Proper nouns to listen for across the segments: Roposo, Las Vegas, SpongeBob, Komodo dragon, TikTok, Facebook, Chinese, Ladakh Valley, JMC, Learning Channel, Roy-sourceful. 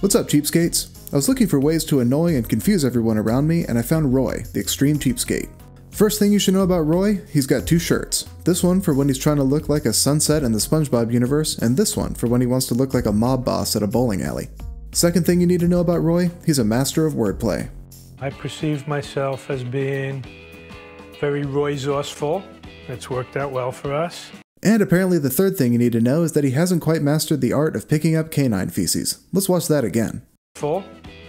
What's up, cheapskates? I was looking for ways to annoy and confuse everyone around me, and I found Roy, the extreme cheapskate. First thing you should know about Roy, he's got two shirts. This one for when he's trying to look like a sunset in the SpongeBob universe, and this one for when he wants to look like a mob boss at a bowling alley. Second thing you need to know about Roy, he's a master of wordplay. I perceive myself as being very Roy-sourceful. It's worked out well for us. And apparently the third thing you need to know is that he hasn't quite mastered the art of picking up canine feces. Let's watch that again.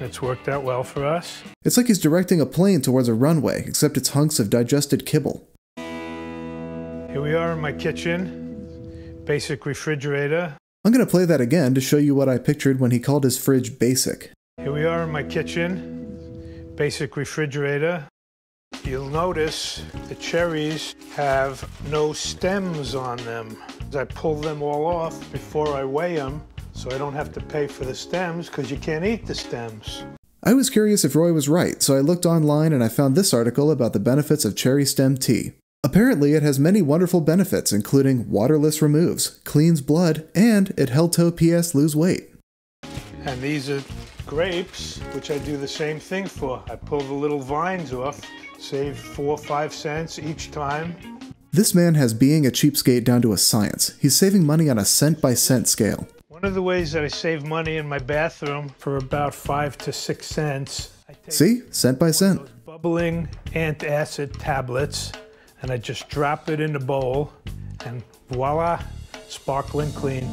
It's worked out well for us. It's like he's directing a plane towards a runway, except it's hunks of digested kibble. Here we are in my kitchen. Basic refrigerator. I'm gonna play that again to show you what I pictured when he called his fridge basic. Here we are in my kitchen. Basic refrigerator. You'll notice the cherries have no stems on them. I pull them all off before I weigh them, so I don't have to pay for the stems because you can't eat the stems. I was curious if Roy was right, so I looked online and I found this article about the benefits of cherry stem tea. Apparently it has many wonderful benefits, including waterless removes, cleans blood, and it helped OPS lose weight. And these are grapes, which I do the same thing for. I pull the little vines off, save 4 or 5 cents each time. This man has being a cheapskate down to a science. He's saving money on a cent-by-cent scale. One of the ways that I save money in my bathroom for about 5 to 6 cents. See? Cent by cent. Bubbling antacid tablets, and I just drop it in the bowl, and voila, sparkling clean.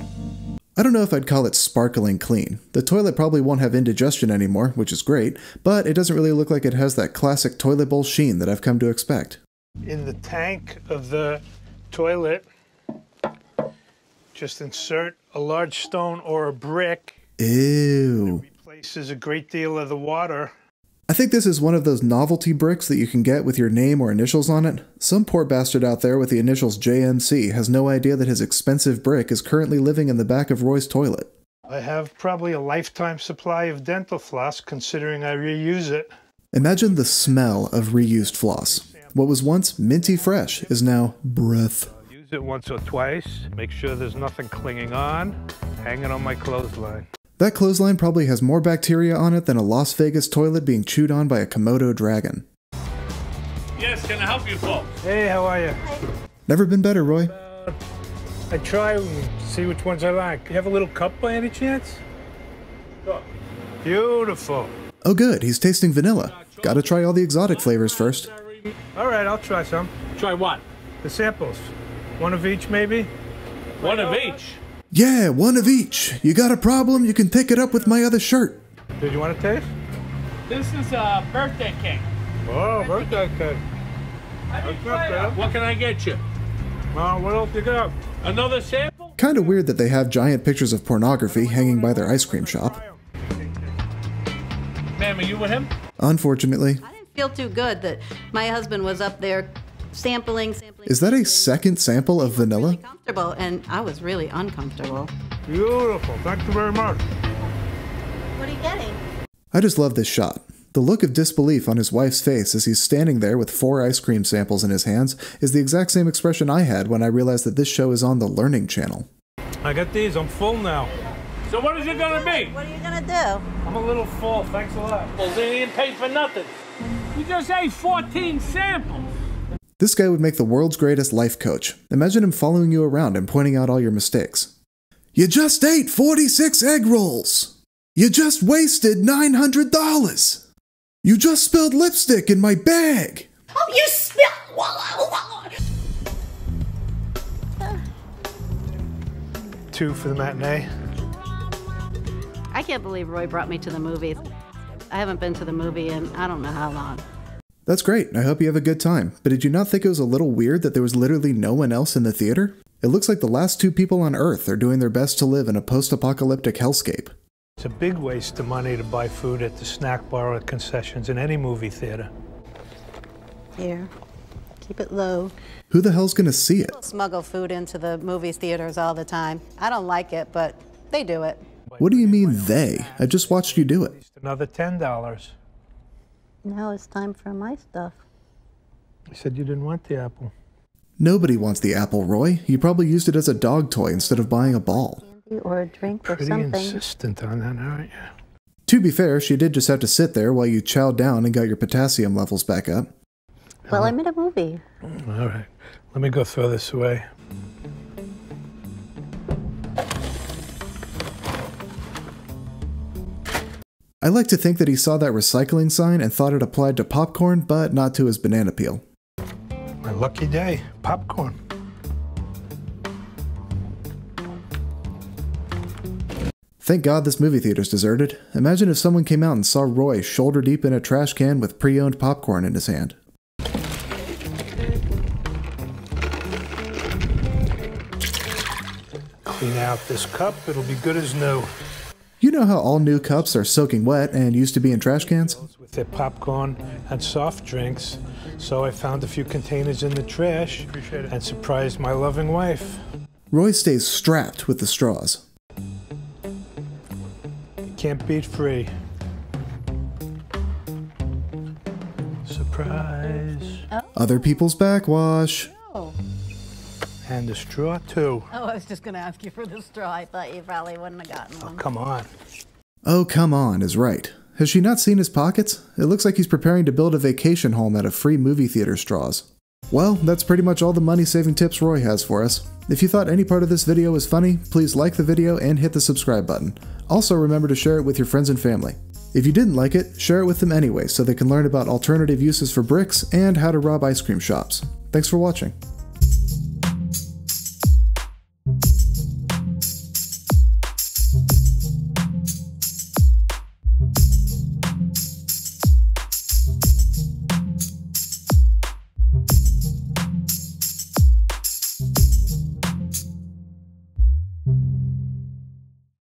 I don't know if I'd call it sparkling clean. The toilet probably won't have indigestion anymore, which is great, but it doesn't really look like it has that classic toilet bowl sheen that I've come to expect. In the tank of the toilet, just insert a large stone or a brick. Ew. It replaces a great deal of the water. I think this is one of those novelty bricks that you can get with your name or initials on it. Some poor bastard out there with the initials JMC has no idea that his expensive brick is currently living in the back of Roy's toilet. I have probably a lifetime supply of dental floss, considering I reuse it. Imagine the smell of reused floss. What was once minty fresh is now breath. It once or twice, make sure there's nothing clinging on, hanging on my clothesline. That clothesline probably has more bacteria on it than a Las Vegas toilet being chewed on by a Komodo dragon. Yes, can I help you folks? Hey, how are you? Never been better, Roy. I try and see which ones I like. You have a little cup by any chance? Sure. Beautiful. Oh good, he's tasting vanilla. Gotta try all the exotic flavors first. Alright, I'll try some. Try what? The samples. One of each, maybe? One of each? Yeah, one of each. You got a problem, you can pick it up with my other shirt. Did you want to taste? This is a birthday cake. Oh, birthday cake. What can I get you? What else you got? Another sample? Kind of weird that they have giant pictures of pornography hanging by their ice cream shop. Ma'am, are you with him? Unfortunately. I didn't feel too good that my husband was up there sampling. Is that a second sample of vanilla? Really comfortable, and I was really uncomfortable. Beautiful. Thank you very much. What are you getting? I just love this shot. The look of disbelief on his wife's face as he's standing there with 4 ice cream samples in his hands is the exact same expression I had when I realized that this show is on the Learning Channel. I got these. I'm full now. So what is it going to be? What are you going to do? I'm a little full. Thanks a lot. Well, they didn't pay for nothing. You just ate 14 samples. This guy would make the world's greatest life coach. Imagine him following you around and pointing out all your mistakes. You just ate 46 egg rolls. You just wasted $900. You just spilled lipstick in my bag. Oh, you spilled... Two for the matinee. I can't believe Roy brought me to the movies. I haven't been to the movie in I don't know how long. That's great, I hope you have a good time, but did you not think it was a little weird that there was literally no one else in the theater? It looks like the last 2 people on Earth are doing their best to live in a post-apocalyptic hellscape. It's a big waste of money to buy food at the snack bar or concessions in any movie theater. Here, keep it low. Who the hell's gonna see it? People smuggle food into the movie theaters all the time. I don't like it, but they do it. What do you mean they? I just watched you do it. Another $10. Now it's time for my stuff. You said you didn't want the apple. Nobody wants the apple, Roy. You probably used it as a dog toy instead of buying a ball. Or a drink or something. Pretty insistent on that, aren't you? To be fair, she did just have to sit there while you chowed down and got your potassium levels back up. Well, I'm in a movie. All right. Let me go throw this away. I like to think that he saw that recycling sign and thought it applied to popcorn, but not to his banana peel. My lucky day, popcorn. Thank God this movie theater's deserted. Imagine if someone came out and saw Roy shoulder deep in a trash can with pre-owned popcorn in his hand. Clean out this cup, it'll be good as new. You know how all new cups are soaking wet and used to be in trash cans? With their popcorn and soft drinks, so I found a few containers in the trash and surprised my loving wife. Roy stays strapped with the straws. Can't beat free. Surprise. Oh. Other people's backwash. Oh. And the straw, too. Oh, I was just going to ask you for the straw. I thought you probably wouldn't have gotten one. Oh, come on. Oh, come on is right. Has she not seen his pockets? It looks like he's preparing to build a vacation home out of free movie theater straws. Well, that's pretty much all the money-saving tips Roy has for us. If you thought any part of this video was funny, please like the video and hit the subscribe button. Also, remember to share it with your friends and family. If you didn't like it, share it with them anyway so they can learn about alternative uses for bricks and how to rob ice cream shops. Thanks for watching.